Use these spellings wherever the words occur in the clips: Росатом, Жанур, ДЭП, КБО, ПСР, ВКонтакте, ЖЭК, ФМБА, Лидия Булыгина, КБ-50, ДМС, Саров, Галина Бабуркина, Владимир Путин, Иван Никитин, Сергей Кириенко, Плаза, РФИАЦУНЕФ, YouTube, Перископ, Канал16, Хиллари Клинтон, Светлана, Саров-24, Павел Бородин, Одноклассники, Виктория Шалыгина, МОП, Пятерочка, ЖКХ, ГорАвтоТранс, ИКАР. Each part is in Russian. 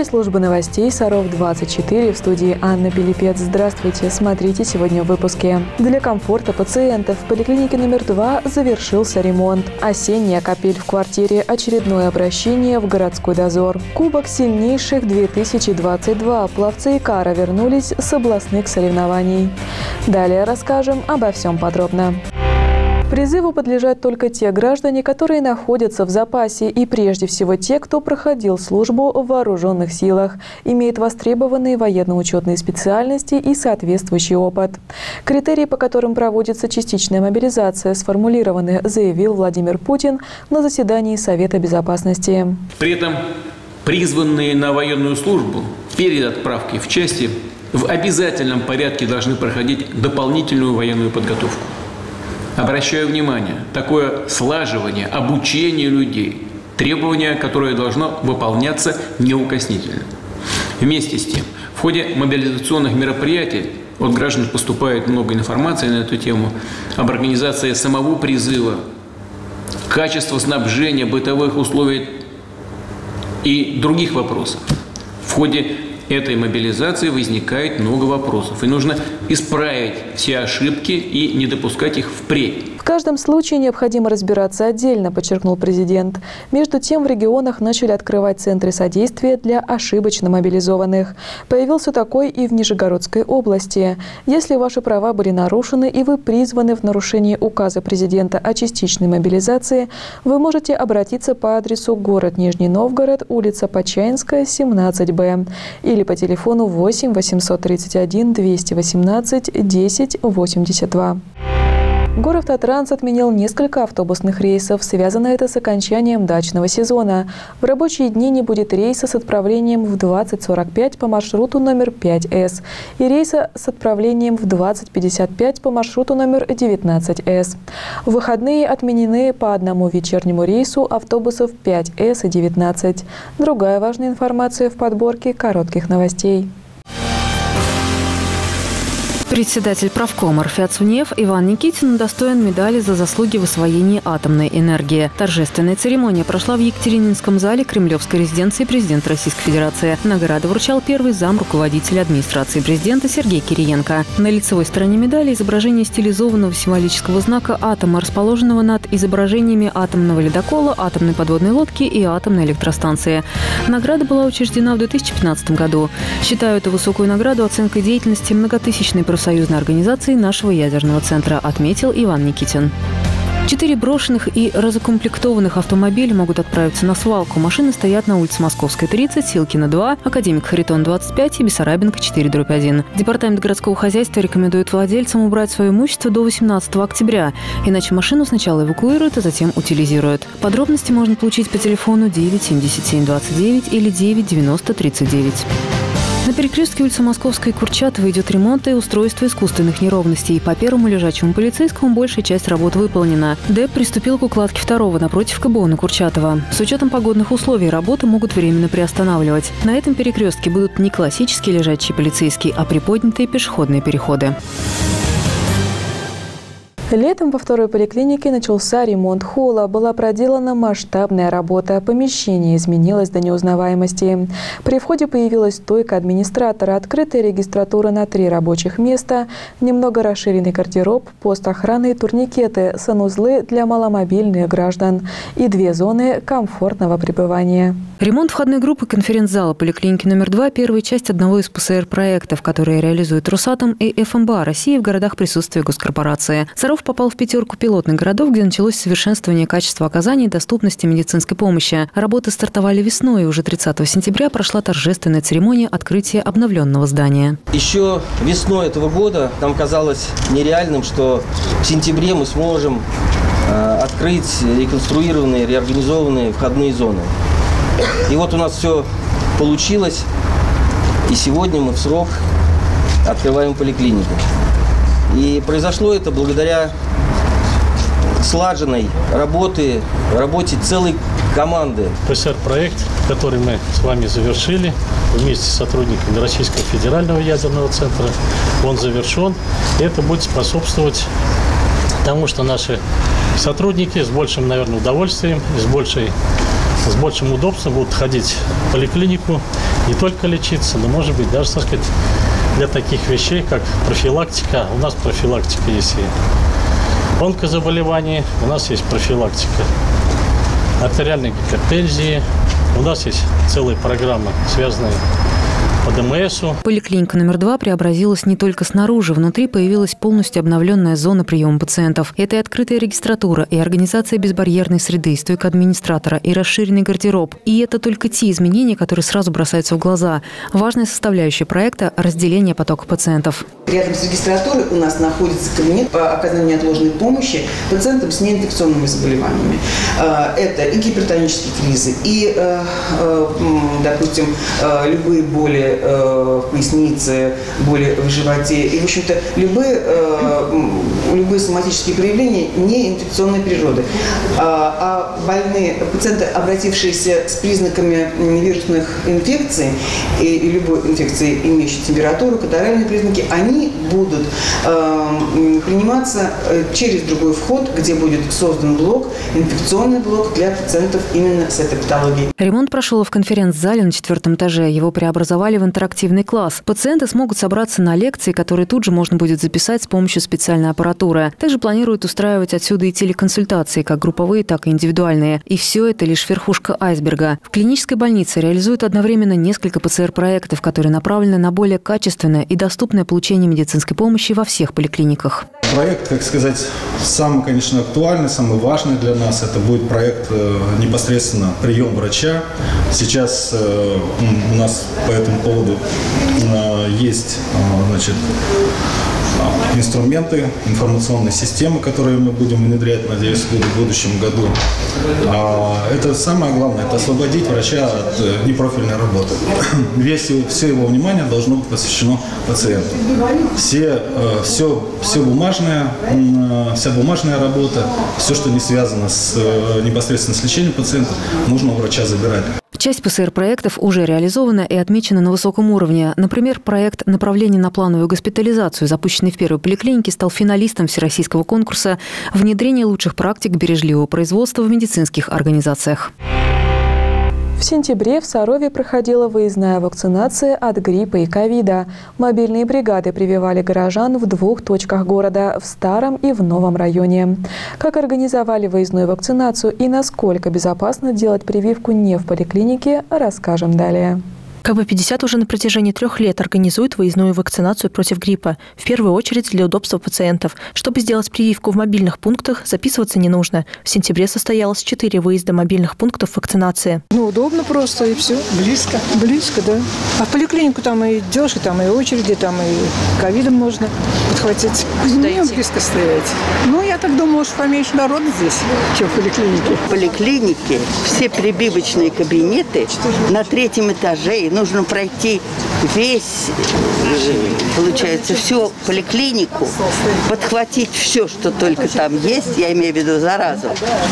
эфире служба новостей «Саров-24», в студии Анна Пилипец. Здравствуйте, смотрите сегодня в выпуске. Для комфорта пациентов в поликлинике номер 2 завершился ремонт. Осенняя капель в квартире. Очередное обращение в городской дозор. Кубок сильнейших 2022. Пловцы ИКАРа вернулись с областных соревнований. Далее расскажем обо всем подробно. Призыву подлежат только те граждане, которые находятся в запасе, и прежде всего те, кто проходил службу в вооруженных силах, имеет востребованные военно-учетные специальности и соответствующий опыт. Критерии, по которым проводится частичная мобилизация, сформулированы, заявил Владимир Путин на заседании Совета Безопасности. При этом призванные на военную службу перед отправкой в части в обязательном порядке должны проходить дополнительную военную подготовку. Обращаю внимание, такое слаживание, обучение людей – требование, которое должно выполняться неукоснительно. Вместе с тем, в ходе мобилизационных мероприятий от граждан поступает много информации на эту тему об организации самого призыва, качество снабжения, бытовых условий и других вопросов. В ходе этой мобилизации возникает много вопросов, и нужно исправить все ошибки и не допускать их впредь. В каждом случае необходимо разбираться отдельно, подчеркнул президент. Между тем, в регионах начали открывать центры содействия для ошибочно мобилизованных. Появился такой и в Нижегородской области. Если ваши права были нарушены и вы призваны в нарушении указа президента о частичной мобилизации, вы можете обратиться по адресу город Нижний Новгород, улица Почаинская, 17Б, или по телефону 8 831 218 10 82. ГорАвтоТранс отменил несколько автобусных рейсов. Связано это с окончанием дачного сезона. В рабочие дни не будет рейса с отправлением в 20:45 по маршруту номер 5С и рейса с отправлением в 20:55 по маршруту номер 19С. В выходные отменены по одному вечернему рейсу автобусов 5С и 19. Другая важная информация в подборке коротких новостей. Председатель правкома РФИАЦУНЕФ Иван Никитин удостоен медали за заслуги в освоении атомной энергии. Торжественная церемония прошла в Екатерининском зале Кремлевской резиденции президента Российской Федерации. Награду вручал первый зам руководителя администрации президента Сергей Кириенко. На лицевой стороне медали изображение стилизованного символического знака атома, расположенного над изображениями атомного ледокола, атомной подводной лодки и атомной электростанции. Награда была учреждена в 2015 году. Считаю эту высокую награду оценкой деятельности многотысячной профсоюзной организации нашего ядерного центра, отметил Иван Никитин. 4 брошенных и разукомплектованных автомобиля могут отправиться на свалку. Машины стоят на улице Московская, 30, Силкина, 2, Академик Харитон, 25 и Бессарабинка, 4/1. Департамент городского хозяйства рекомендует владельцам убрать свое имущество до 18 октября, иначе машину сначала эвакуируют, а затем утилизируют. Подробности можно получить по телефону 977 29 или 990 39. На перекрестке улицы Московской и Курчатова идет ремонт и устройство искусственных неровностей. По первому лежачему полицейскому большая часть работ выполнена. ДЭП приступил к укладке второго напротив КБО на Курчатова. С учетом погодных условий работы могут временно приостанавливать. На этом перекрестке будут не классические лежачие полицейские, а приподнятые пешеходные переходы. Летом во второй поликлинике начался ремонт холла. Была проделана масштабная работа. Помещение изменилось до неузнаваемости. При входе появилась стойка администратора, открытая регистратура на 3 рабочих места, немного расширенный гардероб, пост охраны и турникеты, санузлы для маломобильных граждан и 2 зоны комфортного пребывания. Ремонт входной группы конференц-зала поликлиники номер 2 – первая часть одного из ПСР-проектов, которые реализуют Росатом и ФМБА России в городах присутствия госкорпорации. Саров попал в 5-ку пилотных городов, где началось совершенствование качества оказания и доступности медицинской помощи. Работы стартовали весной, и уже 30 сентября прошла торжественная церемония открытия обновленного здания. Еще весной этого года нам казалось нереальным, что в сентябре мы сможем открыть реконструированные, реорганизованные входные зоны. И вот у нас все получилось, и сегодня мы в срок открываем поликлинику. И произошло это благодаря слаженной работе целой команды. ПСР-проект, который мы с вами завершили вместе с сотрудниками Российского федерального ядерного центра, он завершен. И это будет способствовать тому, что наши сотрудники с большим, наверное, удовольствием, с большим удобством будут ходить в поликлинику не только лечиться, но, может быть, даже, так сказать, для таких вещей, как профилактика. У нас профилактика есть и онкозаболеваний, у нас есть профилактика артериальной гипертензии, у нас есть целые программы, связанные по ДМСу. Поликлиника номер 2 преобразилась не только снаружи. Внутри появилась полностью обновленная зона приема пациентов. Это и открытая регистратура, и организация безбарьерной среды, и стойка администратора, и расширенный гардероб. И это только те изменения, которые сразу бросаются в глаза. Важная составляющая проекта – разделение потока пациентов. Рядом с регистратурой у нас находится кабинет по оказанию неотложной помощи пациентам с неинфекционными заболеваниями. Это и гипертонические кризы, и, допустим, любые боли в пояснице, боли в животе. И, в общем-то, любые соматические проявления не инфекционной природы. А больные пациенты, обратившиеся с признаками вирусных инфекций и любой инфекции, имеющей температуру, катаральные признаки, они будут приниматься через другой вход, где будет создан блок, инфекционный блок для пациентов именно с этой патологией. Ремонт прошел в конференц-зале на 4-м этаже. Его преобразовали в интерактивный класс. Пациенты смогут собраться на лекции, которые тут же можно будет записать с помощью специальной аппаратуры. Также планируют устраивать отсюда и телеконсультации, как групповые, так и индивидуальные. И все это лишь верхушка айсберга. В клинической больнице реализуют одновременно несколько ПЦР-проектов, которые направлены на более качественное и доступное получение медицинской помощи во всех поликлиниках. Проект, как сказать, самый, конечно, актуальный, самый важный для нас. Это будет проект непосредственно прием врача. Сейчас у нас по этому поводу есть, значит, инструменты, информационные системы, которые мы будем внедрять, надеюсь, в будущем году. Это самое главное, это освободить врача от непрофильной работы. Все его внимание должно быть посвящено пациенту. Вся бумажная работа, все, что не связано непосредственно с лечением пациента, нужно у врача забирать. Часть ПСР-проектов уже реализована и отмечена на высоком уровне. Например, проект «Направление на плановую госпитализацию», запущенный в первой поликлинике, стал финалистом всероссийского конкурса «Внедрение лучших практик бережливого производства в медицинских организациях». В сентябре в Сарове проходила выездная вакцинация от гриппа и ковида. Мобильные бригады прививали горожан в 2 точках города – в Старом и в Новом районе. Как организовали выездную вакцинацию и насколько безопасно делать прививку не в поликлинике, расскажем далее. КБ-50 уже на протяжении 3 лет организует выездную вакцинацию против гриппа, в первую очередь для удобства пациентов. Чтобы сделать прививку в мобильных пунктах, записываться не нужно. В сентябре состоялось 4 выезда мобильных пунктов вакцинации. Ну, удобно просто, и все. Близко. Близко, да. А в поликлинику там и идешь, и там и очереди, там и ковидом можно подхватить. Мне близко стоять. Ну, я так думаю, что поменьше народа здесь, чем в поликлинике. В поликлинике все прибивочные кабинеты на 3-м этаже. Нужно пройти всю поликлинику, подхватить все, что только там есть, я имею в виду заразу,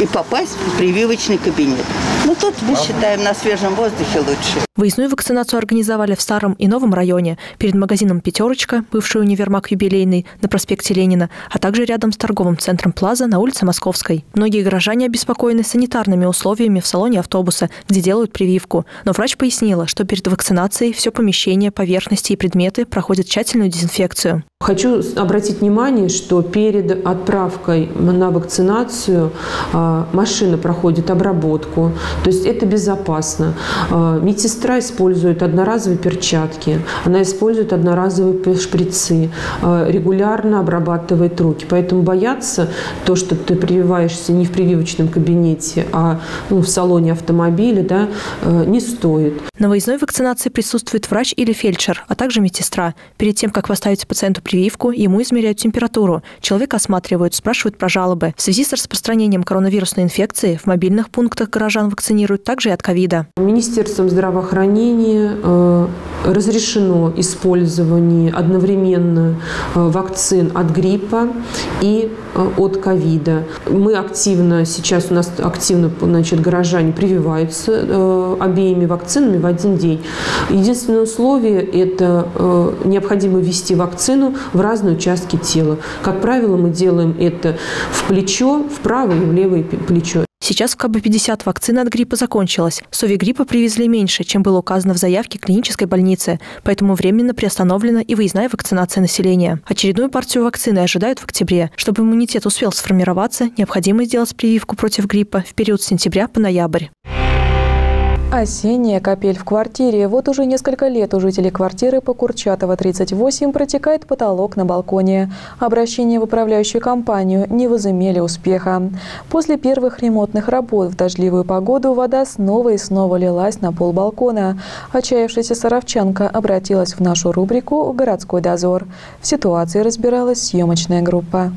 и попасть в прививочный кабинет. Ну, тут мы считаем, на свежем воздухе лучше. Выездную вакцинацию организовали в Старом и Новом районе, перед магазином «Пятерочка», бывший универмаг «Юбилейный» на проспекте Ленина, а также рядом с торговым центром «Плаза» на улице Московской. Многие горожане обеспокоены санитарными условиями в салоне автобуса, где делают прививку. Но врач пояснила, что перед вакцинацией все помещение, поверхности и предметы проходят тщательную дезинфекцию. Хочу обратить внимание, что перед отправкой на вакцинацию машина проходит обработку, то есть это безопасно. Медсестра использует одноразовые перчатки, она использует одноразовые шприцы, регулярно обрабатывает руки. Поэтому бояться то, что ты прививаешься не в прививочном кабинете, а в салоне автомобиля, да, не стоит. На выездной вакцинации присутствует врач или фельдшер, а также медсестра. Перед тем, как поставить пациенту прививку, ему измеряют температуру. Человека осматривают, спрашивают про жалобы. В связи с распространением коронавирусной инфекции в мобильных пунктах горожан вакцинируют также и от ковида. Министерством здравоохранения разрешено использование одновременно вакцин от гриппа и от ковида. Мы активно, сейчас у нас активно, значит, горожане прививаются обеими вакцинами в один день. Единственное условие – это необходимо ввести вакцину в разные участки тела. Как правило, мы делаем это в плечо, в правое и в левое плечо. Сейчас в КБ-50 вакцина от гриппа закончилась. Сови гриппа привезли меньше, чем было указано в заявке клинической больницы. Поэтому временно приостановлена и выездная вакцинация населения. Очередную партию вакцины ожидают в октябре. Чтобы иммунитет успел сформироваться, необходимо сделать прививку против гриппа в период с сентября по ноябрь. Осенняя капель в квартире. Вот уже несколько лет у жителей квартиры по Курчатова, 38, протекает потолок на балконе. Обращение в управляющую компанию не возымели успеха. После первых ремонтных работ в дождливую погоду вода снова и снова лилась на пол балкона. Отчаявшаяся саровчанка обратилась в нашу рубрику «Городской дозор». В ситуации разбиралась съемочная группа.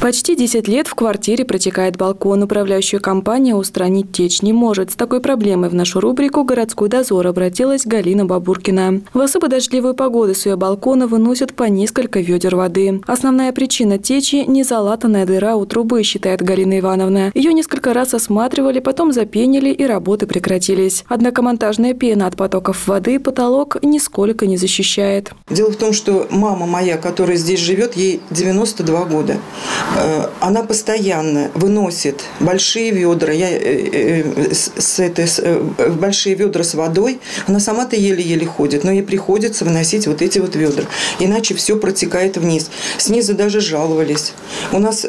Почти 10 лет в квартире протекает балкон. Управляющая компания устранить течь не может. С такой проблемой в нашу рубрику «Городской дозор» обратилась Галина Бабуркина. В особо дождливую погоду с ее балкона выносят по несколько ведер воды. Основная причина течи – незалатанная дыра у трубы, считает Галина Ивановна. Ее несколько раз осматривали, потом запенили и работы прекратились. Однако монтажная пена от потоков воды потолок нисколько не защищает. Дело в том, что мама моя, которая здесь живет, ей 92 года. Она постоянно выносит большие ведра, большие ведра с водой. Она сама-то еле-еле ходит, но ей приходится выносить вот эти вот ведра. Иначе все протекает вниз. Снизу даже жаловались. У нас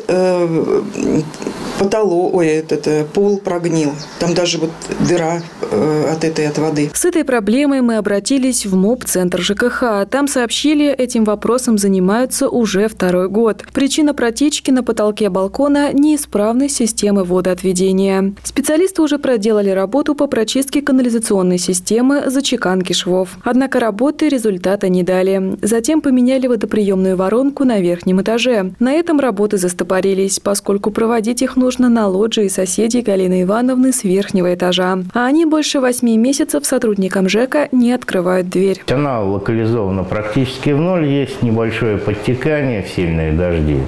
пол прогнил. Там даже вот дыра от воды. С этой проблемой мы обратились в МОП-центр ЖКХ. Там сообщили, этим вопросом занимаются уже второй год. Причина протечки на потолке балкона – неисправной системы водоотведения. Специалисты уже проделали работу по прочистке канализационной системы, зачеканке швов. Однако работы результата не дали. Затем поменяли водоприемную воронку на верхнем этаже. На этом работы застопорились, поскольку проводить их нужно на лоджии соседей Галины Ивановны с верхнего этажа. А они больше 8 месяцев сотрудникам ЖЭКа не открывают дверь. Она локализована практически в ноль, есть небольшое подтекание в сильные дожди.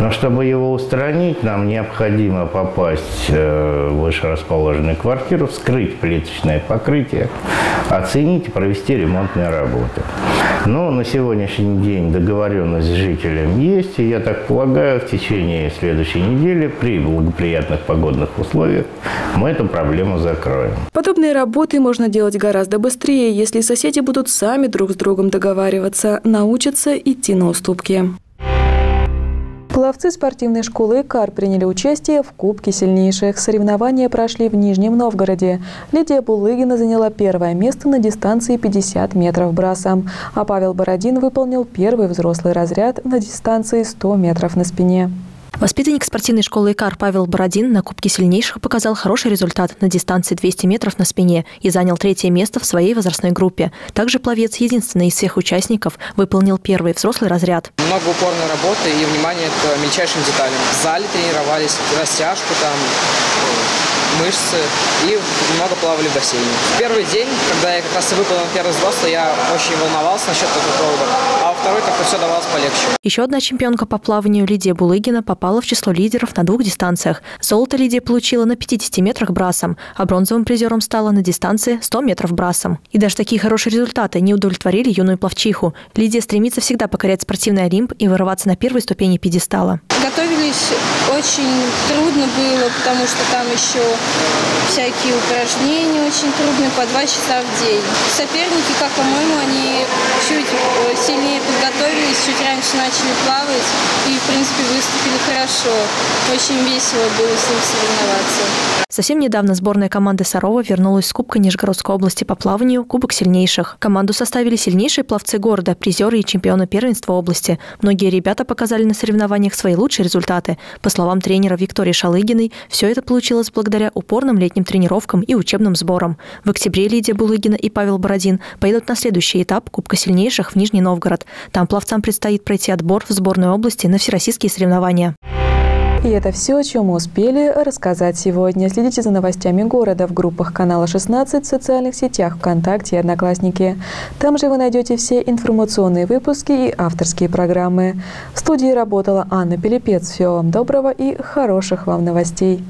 Но чтобы его устранить, нам необходимо попасть в вышерасположенную квартиру, вскрыть плиточное покрытие, оценить и провести ремонтные работы. Но на сегодняшний день договоренность с жителем есть, и я так полагаю, в течение следующей недели при благоприятных погодных условиях мы эту проблему закроем. Подобные работы можно делать гораздо быстрее, если соседи будут сами друг с другом договариваться, научатся идти на уступки. Пловцы спортивной школы ИКАР приняли участие в Кубке сильнейших. Соревнования прошли в Нижнем Новгороде. Лидия Булыгина заняла первое место на дистанции 50 метров брасом, а Павел Бородин выполнил первый взрослый разряд на дистанции 100 метров на спине. Воспитанник спортивной школы ИКАР Павел Бородин на Кубке сильнейших показал хороший результат на дистанции 200 метров на спине и занял 3-е место в своей возрастной группе. Также пловец, единственный из всех участников, выполнил первый взрослый разряд. Много упорной работы и внимания к мельчайшим деталям. В зале тренировались, растяжку, мышцы и много плавали в бассейне. В первый день, когда я как раз выполнил первый взрослый, я очень волновался насчет этого пробы, а во второй как-то все давалось полегче. Еще одна чемпионка по плаванию Лидия Булыгина попала в число лидеров на 2 дистанциях. Золото Лидия получила на 50 метрах брасом, а бронзовым призером стала на дистанции 100 метров брасом. И даже такие хорошие результаты не удовлетворили юную пловчиху. Лидия стремится всегда покорять спортивный Олимп и вырываться на первой ступени пьедестала. Готовились очень трудно было, потому что там еще всякие упражнения очень трудные по 2 часа в день. Соперники, как по-моему, они чуть сильнее подготовились, чуть раньше начали плавать и, в принципе, выступили хорошо. Очень весело было с ним соревноваться. Совсем недавно сборная команды Сарова вернулась с Кубка Нижегородской области по плаванию «Кубок сильнейших». Команду составили сильнейшие пловцы города, призеры и чемпионы первенства области. Многие ребята показали на соревнованиях свои лучшие результаты. По словам тренера Виктории Шалыгиной, все это получилось благодаря упорным летним тренировкам и учебным сборам. В октябре Лидия Булыгина и Павел Бородин поедут на следующий этап Кубка сильнейших в Нижний Новгород. Там пловцам предстоит пройти отбор в сборную области на всероссийские соревнования. И это все, о чем мы успели рассказать сегодня. Следите за новостями города в группах канала 16, в социальных сетях ВКонтакте и Одноклассники. Там же вы найдете все информационные выпуски и авторские программы. В студии работала Анна Пилипец. Всего вам доброго и хороших вам новостей.